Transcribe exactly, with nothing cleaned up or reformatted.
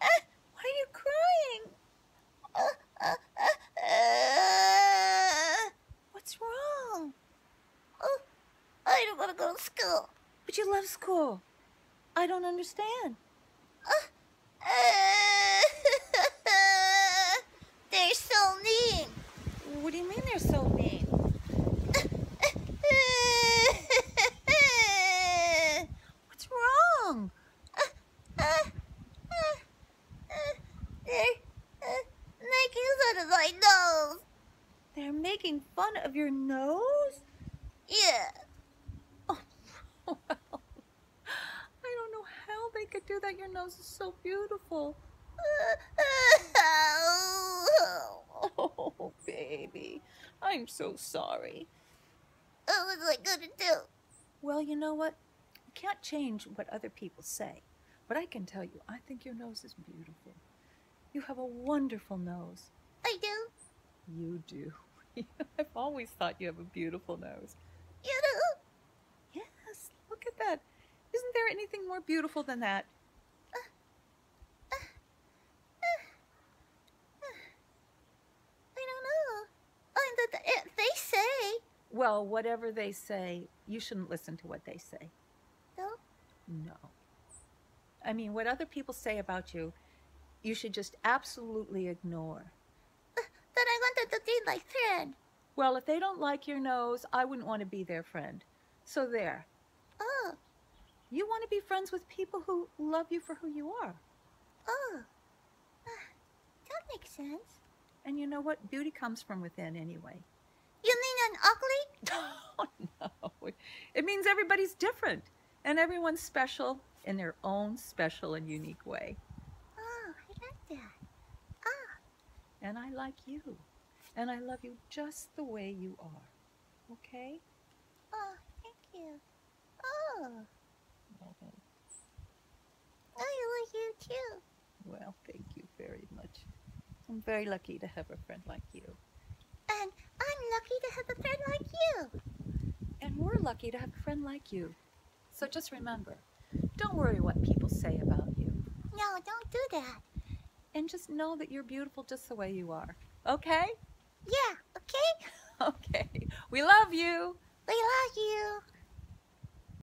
Uh, why are you crying? Uh, uh, uh, uh, what's wrong? Oh, I don't want to go to school. But you love school. I don't understand. Uh, uh, they're so mean. What do you mean they're so mean? What's wrong? Uh, uh, uh, uh, they're uh, making fun of my nose. They're making fun of your nose? Yeah. Oh, well, I don't know how they could do that. Your nose is so beautiful. Oh, baby. I'm so sorry. What was I gonna do? Well, you know what? You can't change what other people say. But I can tell you, I think your nose is beautiful. You have a wonderful nose. I do? You do. I've always thought you have a beautiful nose. You do? Yes, look at that. Isn't there anything more beautiful than that? Well, whatever they say, you shouldn't listen to what they say. No? No. I mean, what other people say about you, you should just absolutely ignore. But, but I wanted to be my friend. Well, if they don't like your nose, I wouldn't want to be their friend. So there. Oh. You want to be friends with people who love you for who you are. Oh. Uh, that makes sense. And you know what? Beauty comes from within anyway. You mean I'm ugly? Oh, no. It means everybody's different. And everyone's special in their own special and unique way. Oh, I like that. Ah. And I like you. And I love you just the way you are. Okay? Oh, thank you. Oh. Okay. I like you, too. Well, thank you very much. I'm very lucky to have a friend like you. And I'm lucky to have a friend like you. And we're lucky to have a friend like you. So just remember, don't worry what people say about you. No, don't do that. And just know that you're beautiful just the way you are. Okay? Yeah, okay? Okay. We love you. We love you.